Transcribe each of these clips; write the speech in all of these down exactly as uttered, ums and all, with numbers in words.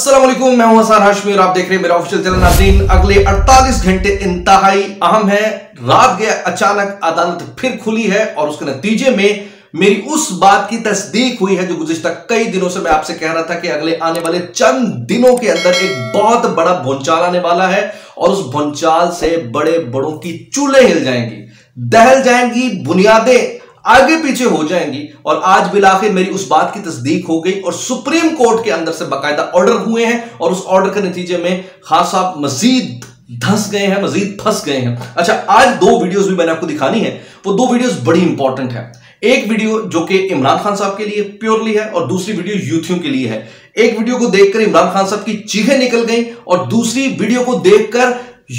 अस्सलाम वालेकुम, मैं हूं हसान हाशमी और आप देख रहे हैं मेरा ऑफिशियल चैनल। नाज़रीन, अगले अड़तालीस घंटे इंतहाई अहम है। रात गया अचानक, अदालत फिर खुली है और उसके नतीजे में मेरी उस बात की तस्दीक हुई है जो गुज़िश्ता कई दिनों से मैं आपसे कह रहा था कि अगले आने वाले चंद दिनों के अंदर एक बहुत बड़ा भूचाल आने वाला है और उस भूचाल से बड़े बड़ों की चूल्हे हिल जाएंगी, दहल जाएंगी, बुनियादें आगे पीछे हो जाएंगी। और आज बिलाखिर मेरी उस बात की तस्दीक हो गई और सुप्रीम कोर्ट के अंदर से बाकायदा ऑर्डर हुए हैं और उस ऑर्डर के नतीजे में खान साहब मजीद धंस गए हैं, मजीद फंस गए हैं। अच्छा, आज दो वीडियोस भी मैंने आपको दिखानी है, वो दो वीडियोस बड़ी इंपॉर्टेंट है। एक वीडियो जो कि इमरान खान साहब के लिए प्योरली है और दूसरी वीडियो यूथियों के लिए है। एक वीडियो को देखकर इमरान खान साहब की चीखें निकल गई और दूसरी वीडियो को देखकर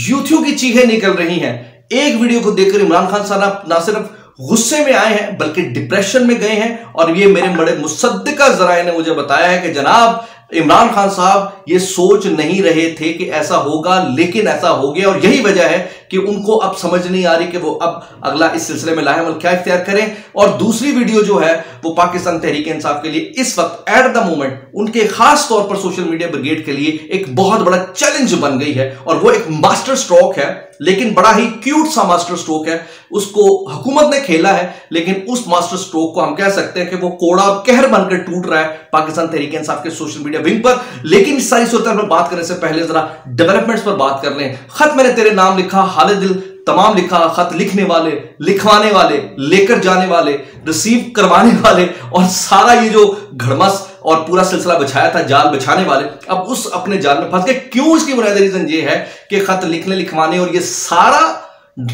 यूथियों की चीखें निकल रही हैं। एक वीडियो को देखकर इमरान खान साहब ना सिर्फ गुस्से में आए हैं बल्कि डिप्रेशन में गए हैं और ये मेरे बड़े मुसद्दिका जराए ने मुझे बताया है कि जनाब इमरान खान साहब ये सोच नहीं रहे थे कि ऐसा होगा, लेकिन ऐसा हो गया और यही वजह है कि उनको अब समझ नहीं आ रही कि वो अब अगला इस सिलसिले में लाहेमल क्या इख्तियार करें। और दूसरी वीडियो जो है वो पाकिस्तान तहरीक इंसाफ के लिए इस वक्त एट द मोमेंट उनके खास तौर पर सोशल मीडिया ब्रिगेड के लिए एक बहुत बड़ा चैलेंज बन गई है और वो एक मास्टर स्ट्रोक है, लेकिन बड़ा ही क्यूट सा मास्टर स्ट्रोक है। उसको हुकूमत ने खेला है, लेकिन उस मास्टर स्ट्रोक को हम कह सकते हैं कि वो कोड़ा और कहर बनकर टूट रहा है पाकिस्तान तहरीक इंसाफ के सोशल मीडिया विंग पर। लेकिन सारी सूरत पर बात करने से पहले जरा डेवलपमेंट्स पर बात कर लें। खत मैंने तेरे नाम लिखा, हाल दिल तमाम लिखा। खत लिखने वाले, लिखवाने वाले, लेकर जाने वाले, रिसीव करवाने वाले और सारा ये जो घड़मस और पूरा सिलसिला बिछाया था, जाल बिछाने वाले, अब उस अपने जाल में फंस गए। क्यों? इसकी बुनियादी रीजन ये है कि खत लिखने, लिखवाने और ये सारा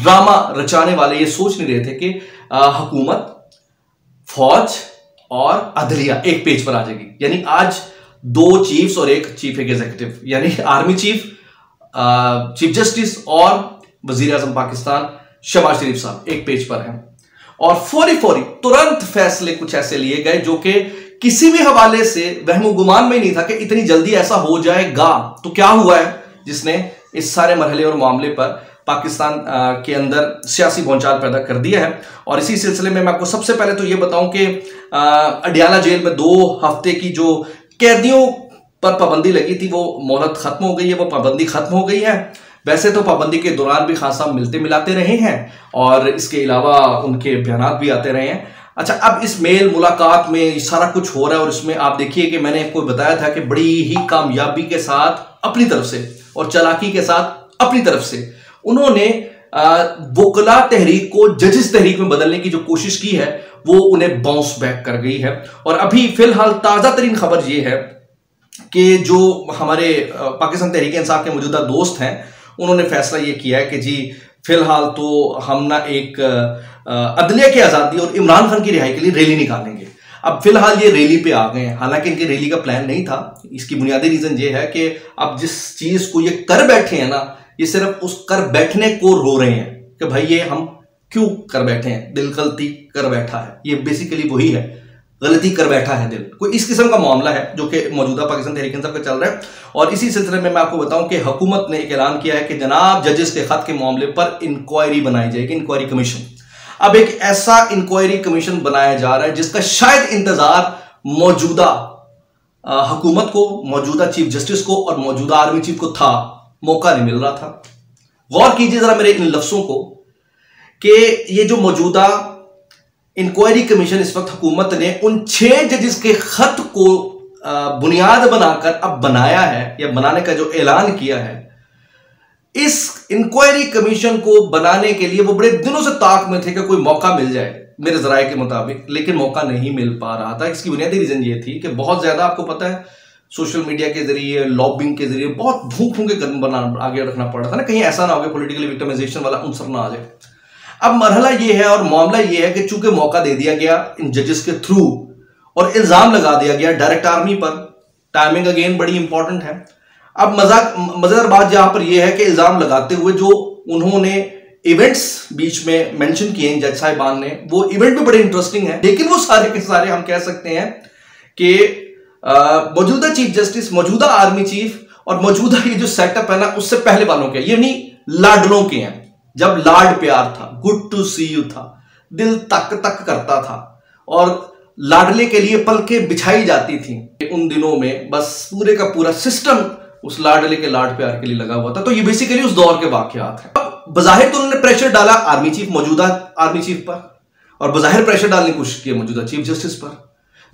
ड्रामा रचाने वाले ये सोच नहीं रहे थे कि हुकूमत, फौज और अदलिया एक पेज पर आ जाएगी। यानी आज दो चीफ्स और एक चीफ एग्जीक्यूटिव, यानी आर्मी चीफ, आ, चीफ जस्टिस और वजीर आजम पाकिस्तान शहबाज शरीफ साहब एक पेज पर हैं। और फौरी फौरी तुरंत फैसले कुछ ऐसे लिए गए जो कि किसी भी हवाले से वहमो गुमान में नहीं था कि इतनी जल्दी ऐसा हो जाएगा। तो क्या हुआ है जिसने इस सारे मरहले और मामले पर पाकिस्तान के अंदर सियासी भौचाल पैदा कर दिया है। और इसी सिलसिले में मैं आपको सबसे पहले तो ये बताऊं कि अडियाला जेल में दो हफ्ते की जो कैदियों पर पाबंदी लगी थी वो मोहलत खत्म हो गई है, वो पाबंदी खत्म हो गई है। वैसे तो पाबंदी के दौरान भी खासा मिलते मिलाते रहे हैं और इसके अलावा उनके बयान भी आते रहे हैं। अच्छा, अब इस मेल मुलाकात में सारा कुछ हो रहा है और इसमें आप देखिए कि मैंने आपको बताया था कि बड़ी ही कामयाबी के साथ अपनी तरफ से और चालाकी के साथ अपनी तरफ से उन्होंने वकला तहरीक को जजेस तहरीक में बदलने की जो कोशिश की है वो उन्हें बाउंस बैक कर गई है। और अभी फिलहाल ताज़ा तरीन खबर ये है कि जो हमारे पाकिस्तान तहरीक इंसाफ के मौजूदा दोस्त हैं उन्होंने फैसला ये किया है कि जी फिलहाल तो हम ना एक अदलिया की आज़ादी और इमरान खान की रिहाई के लिए रैली निकालेंगे। अब फिलहाल ये रैली पे आ गए हैं, हालांकि इनके रैली का प्लान नहीं था। इसकी बुनियादी रीज़न ये है कि अब जिस चीज़ को ये कर बैठे हैं ना, ये सिर्फ उस कर बैठने को रो रहे हैं कि भाई ये हम क्यों कर बैठे हैं, दिल गलती कर बैठा है। ये बेसिकली वही है, गलती कर बैठा है दिल। कोई इस किस्म का मामला है जो कि मौजूदा पाकिस्तान तहरीक इंसाफ का चल रहा है। और इसी सिलसिले में मैं आपको बताऊं कि हुकूमत ने एक ऐलान किया है कि जनाब जजेस के खत के मामले पर इंक्वायरी बनाई जाएगी, इंक्वायरी कमीशन। अब एक ऐसा इंक्वायरी कमीशन बनाया जा रहा है जिसका शायद इंतजार मौजूदा हुकूमत को, मौजूदा चीफ जस्टिस को और मौजूदा आर्मी चीफ को था, मौका नहीं मिल रहा था। गौर कीजिए जरा मेरे इन लफ्जों को कि ये जो मौजूदा इंक्वायरी कमीशन इस वक्त हुकूमत ने उन छह जजेस के खत को बुनियाद बनाकर अब बनाया है या बनाने का जो ऐलान किया है, इस इंक्वायरी कमीशन को बनाने के लिए वो बड़े दिनों से ताक में थे कि कोई मौका मिल जाए मेरे जराए के मुताबिक, लेकिन मौका नहीं मिल पा रहा था। इसकी बुनियादी रीजन ये थी कि बहुत ज्यादा आपको पता है सोशल मीडिया के जरिए, लॉबिंग के जरिए बहुत भूख भूखे कदम बना आगे रखना पड़ रहा था ना, कहीं ऐसा ना हो कि पोलिटिकली विक्टिमाइजेशन वाला अवसर ना आ जाए। अब मरहला ये है और मामला ये है कि चूंकि मौका दे दिया गया इन जजेस के थ्रू और इल्जाम लगा दिया गया डायरेक्ट आर्मी पर, टाइमिंग अगेन बड़ी इंपॉर्टेंट है। अब मजाक मजेदार बात यहां पर यह है कि इल्जाम लगाते हुए जो उन्होंने इवेंट्स बीच में मेंशन किए जज साहिबान ने, वो इवेंट भी बड़े इंटरेस्टिंग है, लेकिन वो सारे के सारे हम कह सकते हैं कि मौजूदा चीफ जस्टिस, मौजूदा आर्मी चीफ और मौजूदा ये जो सेटअप है ना उससे पहले वालों के, यानी लाडलों के हैं। जब लाड प्यार था, गुड टू सी यू था, दिल तक तक करता था और लाडले के लिए पलकें बिछाई जाती थी उन दिनों में, बस पूरे का पूरा सिस्टम उस लाडले के लाड प्यार के लिए लगा हुआ था। तो ये बेसिकली उस दौर के वाकयात हैं। बजाहिर तो उन्होंने प्रेशर डाला आर्मी चीफ, मौजूदा आर्मी चीफ पर, और बजाहिर प्रेशर डालने की कोशिश की मौजूदा चीफ जस्टिस पर,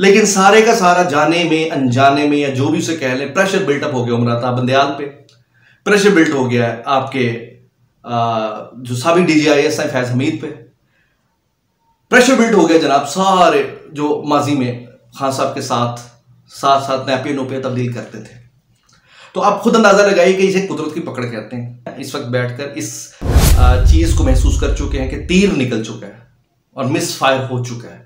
लेकिन सारे का सारा जाने में अनजाने में या जो भी उसे कह लें प्रेशर बिल्टअप हो गया उमराता बंदयाल पे, प्रेशर बिल्ट हो गया है आपके आ, जो साबिक डीजीआईएस हैं फैज हमीद पे, प्रेशर बिल्ट हो गया जनाब सारे जो माजी में खान साहब के साथ साथ साथ नैपे नोपे तब्दील करते थे। तो आप खुद अंदाजा लगाइए कि इसे कुदरत की पकड़ कहते हैं। इस वक्त बैठकर इस चीज को महसूस कर चुके हैं कि तीर निकल चुका है और मिस फायर हो चुका है,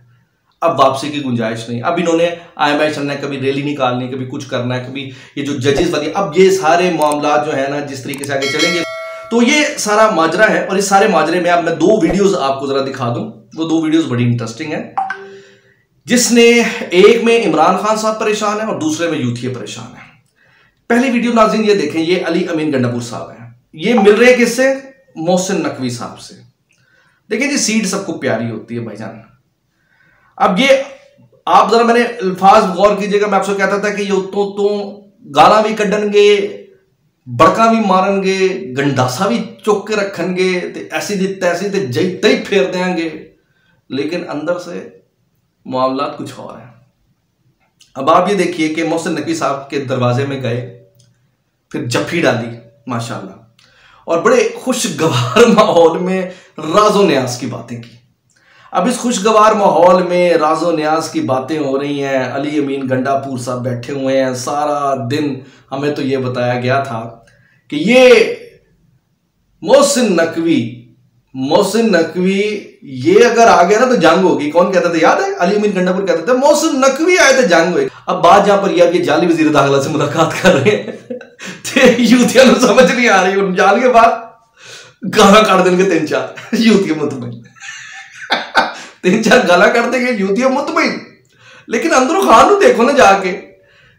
अब वापसी की गुंजाइश नहीं। अब इन्होंने आई एम आई चलना है, कभी रैली निकालनी है, कभी कुछ करना है, कभी ये जो जजेस वाली, अब ये सारे मामला जो है ना जिस तरीके से आगे चलेंगे, तो ये सारा माजरा है। और इस सारे माजरे में अब मैं दो वीडियोज आपको जरा दिखा दूं, वो दो वीडियोज बड़ी इंटरेस्टिंग है, जिसने एक में इमरान खान साहब परेशान है और दूसरे में यूथी परेशान है। पहली वीडियो नाज़रीन ये देखें, ये अली अमीन गंडापुर साहब हैं, ये मिल रहे किससे? मोहसिन नकवी साहब से। देखिए जी, सीट सबको प्यारी होती है भाईजान। अब ये आप जरा मैंने अल्फाज गौर कीजिएगा, मैं आपसे कहता था कि ये तो तो गाला भी कढ़नगे, बड़का भी मारनगे, गंडासा भी चुक के रखनगे, ऐसी दी तैसी ते जैते ही फेर देंगे, लेकिन अंदर से मामला कुछ और है। अब आप ये देखिए कि मोहसिन नकवी साहब के दरवाजे में गए, फिर जफ्फी डाली माशाल्लाह, और बड़े खुशगवार माहौल में राजो न्याज की बातें की। अब इस खुशगवार माहौल में राजो न्याज की बातें हो रही हैं, अली अमीन गंडापुर साहब बैठे हुए हैं। सारा दिन हमें तो ये बताया गया था कि ये मोहसिन नकवी मोहसिन नकवी ये अगर आ गया ना तो जंग होगी। कौन कहता था, याद है? अली अमीन गंडापुर कहते थे मोहसिन नकवी आए तो जंग होगी। अब बात जहां पर ये जाली वजीर दाखिला से मुलाकात कर रहे हैं, यूथिया समझ नहीं आ रही, जाल के बाद गाला काट देंगे तीन चार, यूथिया मुतमईन तीन चार गाला काट देंगे, यूथिया मुतमईन। लेकिन अंदरू खान को देखो ना जाके,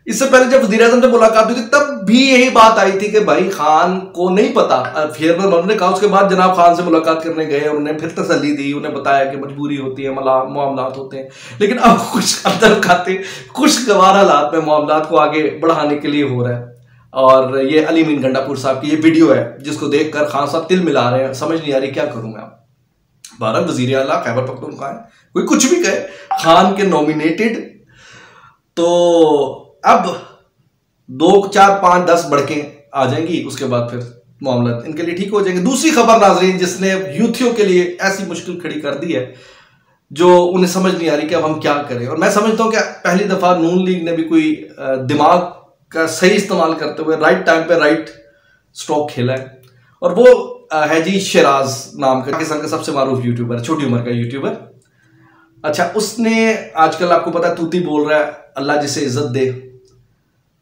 इससे पहले जब वजीर आजम से मुलाकात हुई थी तब भी यही बात आई थी कि भाई खान को नहीं पता। फिर उन्होंने कहा, उसके बाद जनाब खान से मुलाकात करने गए, उन्होंने फिर तसल्ली दी, उन्हें बताया कि मजबूरी होती है, मामलात होते हैं, लेकिन अब कुछ अंदर खाते खुशगवार हालात में मामलात को आगे बढ़ाने के लिए हो रहा है। और ये अली अमीन गंडापुर साहब की ये वीडियो है जिसको देख कर खान साहब तिल मिला रहे हैं, समझ नहीं आ रही क्या करूँ मैं। बारह वजीर आला खैबर पख्तूनख्वा है, कोई कुछ भी कहे, खान के नॉमिनेटेड। तो अब दो चार पांच दस बढ़के आ जाएंगी, उसके बाद फिर मामला इनके लिए ठीक हो जाएंगे। दूसरी खबर नाजरीन जिसने यूथियों के लिए ऐसी मुश्किल खड़ी कर दी है जो उन्हें समझ नहीं आ रही कि अब हम क्या करें। और मैं समझता हूं कि पहली दफा नून लीग ने भी कोई दिमाग का सही इस्तेमाल करते हुए राइट टाइम पे राइट स्टॉक खेला है, और वो है जी शहराज नाम का पाकिस्तान का सबसे मारूफ यूट्यूबर, छोटी उम्र का यूट्यूबर। अच्छा, उसने आजकल आपको पता है तूती बोल रहा है, अल्लाह जिसे इज्जत दे।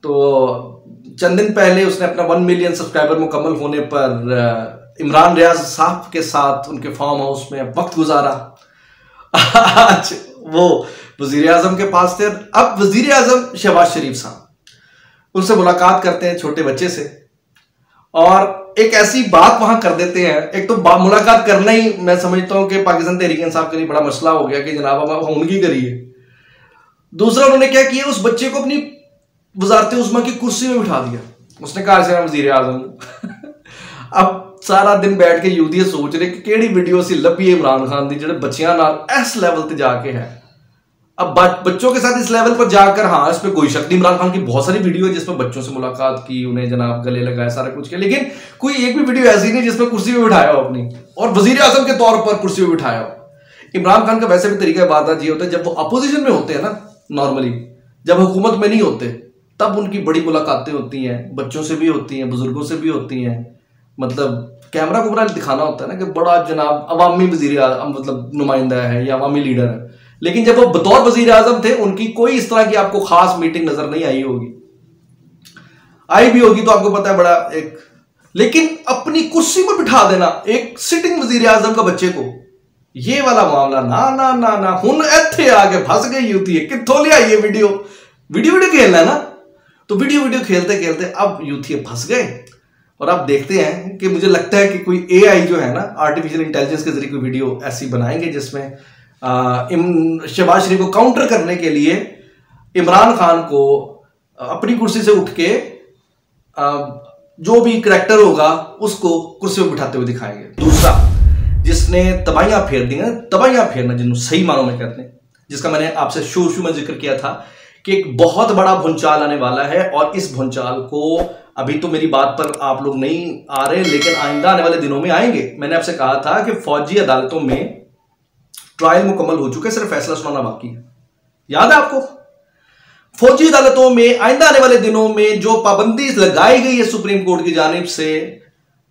तो चंद दिन पहले उसने अपना वन मिलियन सब्सक्राइबर मुकम्मल होने पर इमरान रियाज साहब के साथ उनके फार्म हाउस में वक्त गुजारा। आज वो वजीर आजम के पास थे। अब वजीर आजम शहबाज शरीफ साहब उनसे मुलाकात करते हैं छोटे बच्चे से, और एक ऐसी बात वहां कर देते हैं। एक तो मुलाकात करना ही मैं समझता हूं कि पाकिस्तान तहरीक इंसाफ के लिए बड़ा मसला हो गया कि जनाब हम उनकी करिए। दूसरा, उन्होंने क्या किया, उस बच्चे को अपनी वजारत उस्मा की कुर्सी में बिठा दिया, उसने कहा से वजीर आजम। अब सारा दिन बैठ के यूथी सोच रहे कि केड़ी वीडियो सी लभी इमरान खान दी जिहड़े बच्चियां नाल इस लेवल ते जाके है। अब बच्चों के साथ इस लेवल पर जाकर, हाँ इस पर कोई शक नहीं, इमरान खान की बहुत सारी वीडियो है जिसमें बच्चों से मुलाकात की, उन्हें जनाब गले लगाया, सारा कुछ किया, लेकिन कोई एक भी वीडियो ऐसी नहीं जिसमें कुर्सी में बिठाया हो अपनी, और वजीर आजम के तौर पर कुर्सी में बिठाया हो। इमरान खान का वैसे भी तरीका वारदात ये होता है, जब वो अपोजिशन में होते हैं ना, नॉर्मली जब हुकूमत में नहीं होते तब उनकी बड़ी मुलाकातें होती हैं, बच्चों से भी होती हैं, बुजुर्गों से भी होती हैं, मतलब कैमरा को बड़ा दिखाना होता है ना कि बड़ा जनाब अवामी वजीर आजम मतलब नुमाइंदा है या अवामी लीडर है। लेकिन जब वो बतौर वजीर आजम थे उनकी कोई इस तरह की आपको खास मीटिंग नजर नहीं आई होगी, आई भी होगी तो आपको पता है बड़ा एक, लेकिन अपनी कुर्सी पर बिठा देना एक सिटिंग वजीर आजम का बच्चे को, ये वाला मामला ना ना ना ना हुन इत्थे आके फंस गई यूथी कित्थों लियाई ये वीडियो वीडियो वीडियो खेलना ना, तो वीडियो वीडियो खेलते खेलते अब यूथी फंस गए। और आप देखते हैं कि मुझे लगता है कि कोई एआई जो है ना, आर्टिफिशियल इंटेलिजेंस के जरिए कोई वीडियो ऐसी बनाएंगे जिसमें शहबाज शरीफ को काउंटर करने के लिए इमरान खान को अपनी कुर्सी से उठ के जो भी करैक्टर होगा उसको कुर्सी पर बिठाते हुए दिखाएंगे। दूसरा जिसने तबाहियां फेर दी हैं, तबाहियां फेरना जिन्होंने सही मानों में कहते हैं, जिसका मैंने आपसे शुरू शुरू में जिक्र किया था कि एक बहुत बड़ा भूचाल आने वाला है और इस भूचाल को अभी तो मेरी बात पर आप लोग नहीं आ रहे लेकिन आइंदा आने वाले दिनों में आएंगे। मैंने आपसे कहा था कि फौजी अदालतों में ट्रायल मुकम्मल हो चुके, सिर्फ फैसला सुनाना बाकी है। याद है आपको फौजी अदालतों में आइंदा आने वाले दिनों में जो पाबंदी लगाई गई है सुप्रीम कोर्ट की जानिब से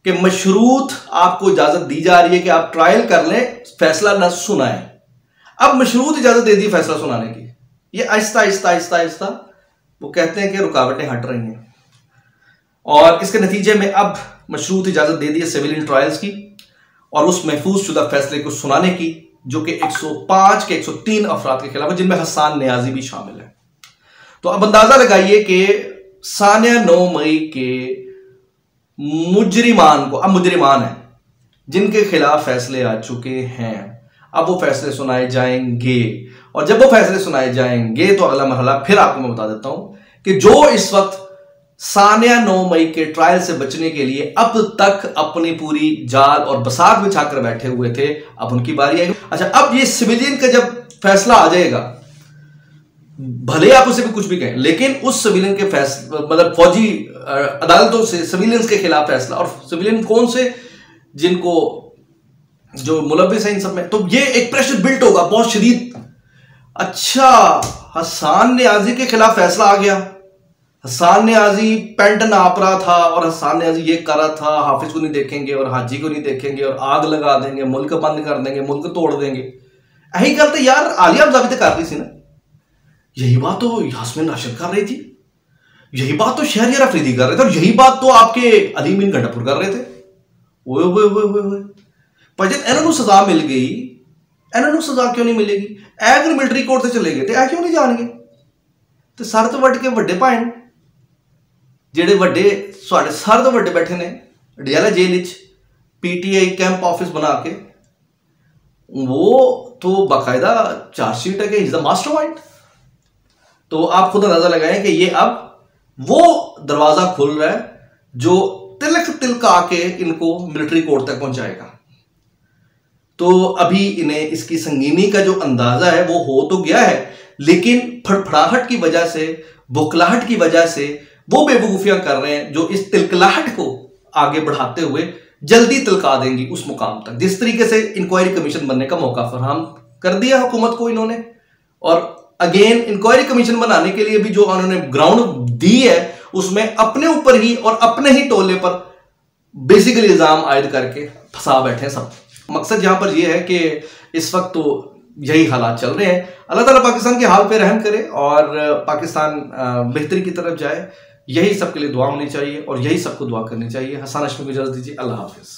कि मशरूत आपको इजाजत दी जा रही है कि आप ट्रायल कर लें, फैसला न सुनाएं, अब मशरूत इजाजत दे दी फैसला सुनाने की। ये आहिस्ता आहिस्ता आहिस्ता आहिस्ता वो कहते हैं कि रुकावटें हट रही हैं और इसके नतीजे में अब मशरूत इजाजत दे दी है सिविल ट्रायल्स की और उस महफूज शुदा फैसले को सुनाने की जो कि एक सौ पाँच के एक सौ तीन अफराद के खिलाफ है जिनमें हसन न्याजी भी शामिल है। तो अब अंदाजा लगाइए कि सानिया नौ मई के मुजरिमान को, अब मुजरिमान है जिनके खिलाफ फैसले आ चुके हैं, अब वो फैसले सुनाए जाएंगे और जब वो फैसले सुनाए जाएंगे तो अगला मरहला फिर आपको मैं बता देता हूं कि जो इस वक्त सानिया नौ मई के ट्रायल से बचने के लिए अब तक अपनी पूरी जाल और बसात बिछाकर बैठे हुए थे, अब उनकी बारी आई। अच्छा, अब ये सिविलियन का जब फैसला आ जाएगा, भले आप उसे भी कुछ भी कहें, लेकिन उस सिविलियन के फैसला मतलब फौजी अदालतों से सिविलियंस के खिलाफ फैसला, और सिविलियन कौन से जिनको जो मुलविस है इन सब में, तो ये एक प्रेशर बिल्ट होगा बहुत शदीद। अच्छा, हसन न्याजी के खिलाफ फैसला आ गया, हसन न्याजी पेंट नाप रहा था और हसन न्याजी ये कर रहा था, हाफिज को नहीं देखेंगे और हाजी को नहीं देखेंगे और आग लगा देंगे, मुल्क बंद कर देंगे, मुल्क तोड़ देंगे। यही गलत यार आलिया अफजावी तो कर रही थी ना, यही बात तो यास्मीन राशिद कर रही थी, यही बात तो शहरियार अफरीदी कर रहे थे और यही बात तो आपके अली अमीन गंडापुर कर रहे थे। ओए ओए ओए ओए ओए पर जब इन्होंने सजा मिल गई, इन्होंने सजा क्यों नहीं मिलेगी? एगर मिलिट्री कोर्ट से चले गए थे, ऐ क्यों नहीं जाएंगे? तो सर तो वट के वे भाई जेडे वे सर तो वे बैठे ने Adiala jail PTI camp office बना के, वो तो बाकायदा चार्जशीट है कि इज द मास्टर माइंड। तो आप खुद अंदाजा लगाएं कि ये अब वो दरवाजा खुल रहा है जो तिलक तिलक आके इनको मिलिट्री कोर्ट तक पहुंचाएगा। तो अभी इन्हें इसकी संगीनी का जो अंदाजा है वो हो तो गया है लेकिन फड़फड़ाहट की वजह से, बुकलाहट की वजह से वो बेवकूफियां कर रहे हैं जो इस तिलकलाहट को आगे बढ़ाते हुए जल्दी तिलका देंगी उस मुकाम तक जिस तरीके से इंक्वायरी कमीशन बनने का मौका फराहम कर दिया हुकूमत को इन्होंने। और अगेन इंक्वायरी कमीशन बनाने के लिए भी जो उन्होंने ग्राउंड दी है उसमें अपने ऊपर ही और अपने ही टोले पर बेसिकली इल्जाम आयद करके फंसा बैठे हैं सब। मकसद यहां पर यह है कि इस वक्त तो यही हालात चल रहे हैं। अल्लाह ताला पाकिस्तान के हाल पे रहम करे और पाकिस्तान बेहतरी की तरफ जाए, यही सबके लिए दुआ होनी चाहिए और यही सबको दुआ करनी चाहिए। हसन हाशमी को इजाजत दीजिए, अल्लाह हाफिज।